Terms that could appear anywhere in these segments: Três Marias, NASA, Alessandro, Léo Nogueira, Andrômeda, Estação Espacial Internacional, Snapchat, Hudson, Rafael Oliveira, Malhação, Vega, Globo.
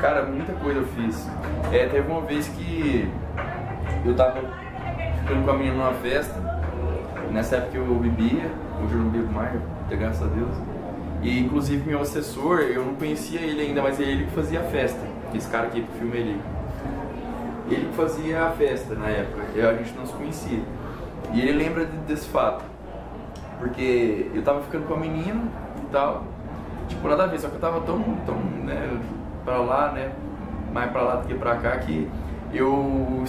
Cara, muita coisa eu fiz. Teve uma vez que eu tava ficando com a menina numa festa. Nessa época eu bebia, hoje eu não bebo mais, graças a Deus. E inclusive meu assessor, eu não conhecia ele ainda, mas é ele que fazia a festa. Esse cara aqui pro filme é ele. Ele que fazia a festa na época, a gente não se conhecia. E ele lembra desse fato. Porque eu tava ficando com a menina e tal. Tipo, nada a ver, só que eu tava tão né, pra lá, né? Mais pra lá do que pra cá, que eu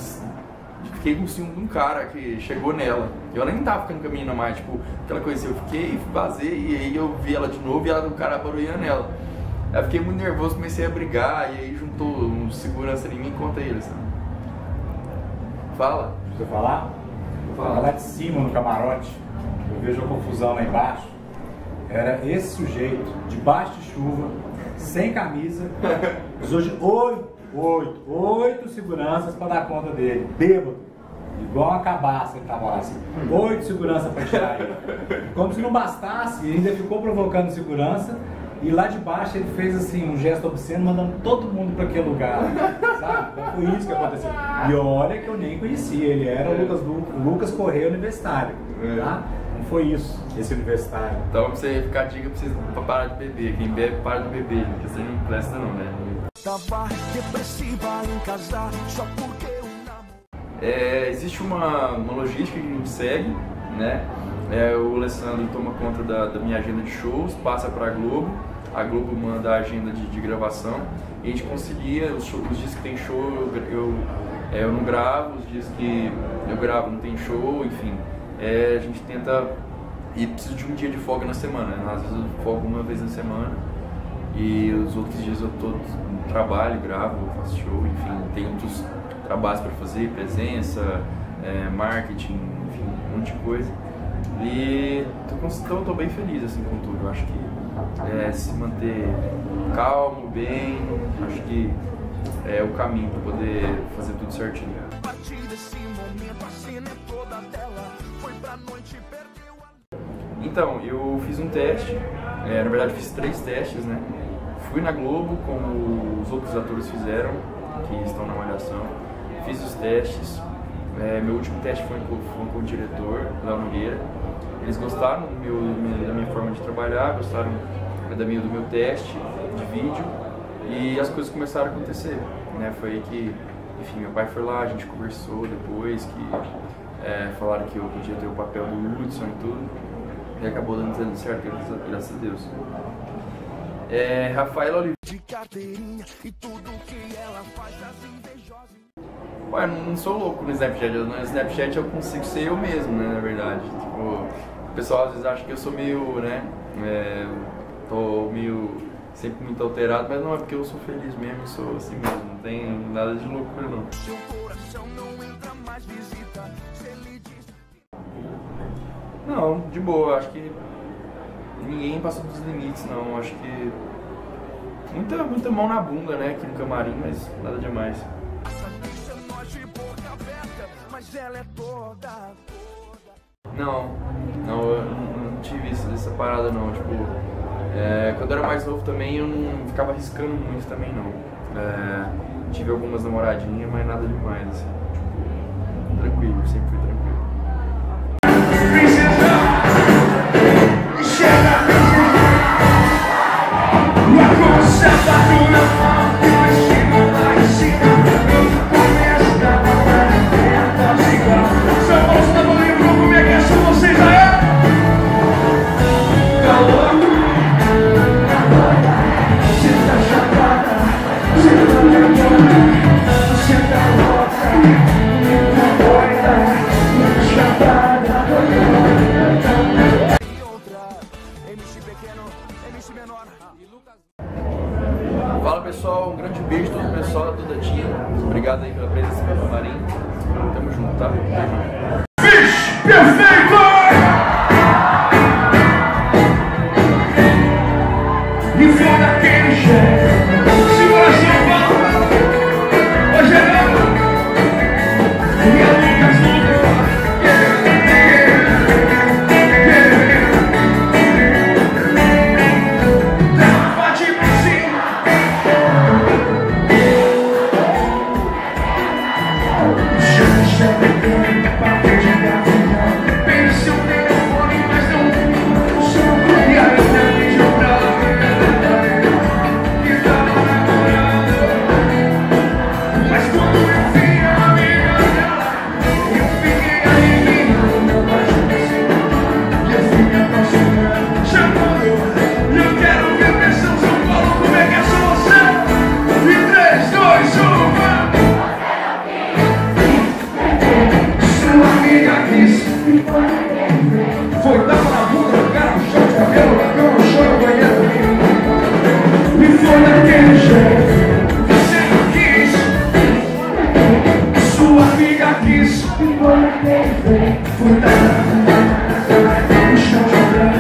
fiquei com o ciúme de um cara que chegou nela. Eu nem tava ficando com a menina mais, tipo, aquela coisa assim, eu fiquei, vazei, e aí eu vi ela de novo e ela do cara barulhando nela. Eu fiquei muito nervoso, comecei a brigar, e aí juntou um segurança em mim, conta ele, sabe? Fala. Você falar? Vou falar lá de cima, no camarote, eu vejo a confusão lá embaixo. Era esse sujeito, debaixo de chuva, sem camisa, mas hoje oito seguranças para dar conta dele, bêbado, igual uma cabaça que estava lá assim, 8 seguranças para tirar ele. Como se não bastasse, ele ainda ficou provocando segurança, e lá de baixo ele fez assim um gesto obsceno, mandando todo mundo para aquele lugar, sabe? Então foi isso que aconteceu. E olha que eu nem conhecia, ele era o Lucas Correia Universitário, tá? Não foi isso, esse universitário. Então pra você ficar, dica pra vocês parar de beber, quem bebe para de beber, porque você não presta não, né? Existe uma logística que a gente segue, né? O Alessandro toma conta da minha agenda de shows, passa para a Globo manda a agenda de gravação, e a gente concilia os dias que tem show, eu não gravo, os dias que eu gravo não tem show, enfim. A gente tenta, e preciso de um dia de folga na semana, né? Às vezes eu folgo uma vez na semana, e os outros dias eu tô no trabalho, gravo, faço show, enfim, tenho outros trabalhos para fazer, presença, marketing, enfim, um monte de coisa. E então, tô bem feliz assim com tudo. Eu acho que se manter calmo, bem, acho que é o caminho para poder fazer tudo certinho. Então, eu fiz um teste, na verdade fiz 3 testes, né? Fui na Globo, como os outros atores fizeram, que estão na Malhação, fiz os testes. Meu último teste foi com o diretor, Léo Nogueira. Eles gostaram da minha forma de trabalhar, gostaram do meu teste de vídeo, e as coisas começaram a acontecer, né? Foi aí que, enfim, meu pai foi lá, a gente conversou depois, que falaram que eu podia ter o papel do Hudson e tudo, e acabou dando certo, graças a Deus. Rafael Oliveira. Ué, não sou louco no Snapchat, no Snapchat eu consigo ser eu mesmo, né, na verdade. Tipo, o pessoal às vezes acha que eu sou meio, né, tô meio, sempre muito alterado, mas não, é porque eu sou feliz mesmo, eu sou assim mesmo, não tem nada de loucura não. Não, de boa, acho que ninguém passou dos limites não, acho que muita mão na bunda, né, aqui no camarim, mas nada demais. Não, eu não tive essa parada não, tipo, quando eu era mais novo também eu não ficava arriscando muito também não, tive algumas namoradinhas, mas nada demais, assim, tipo, tranquilo, sempre fui tranquilo. Fala pessoal, um grande beijo a todo o pessoal, a toda a tia. Obrigado aí pela presença do camarim. Tamo junto, tá? Beijo. Perfeito! Isso que eu pensei, cuidado, o chão de branco.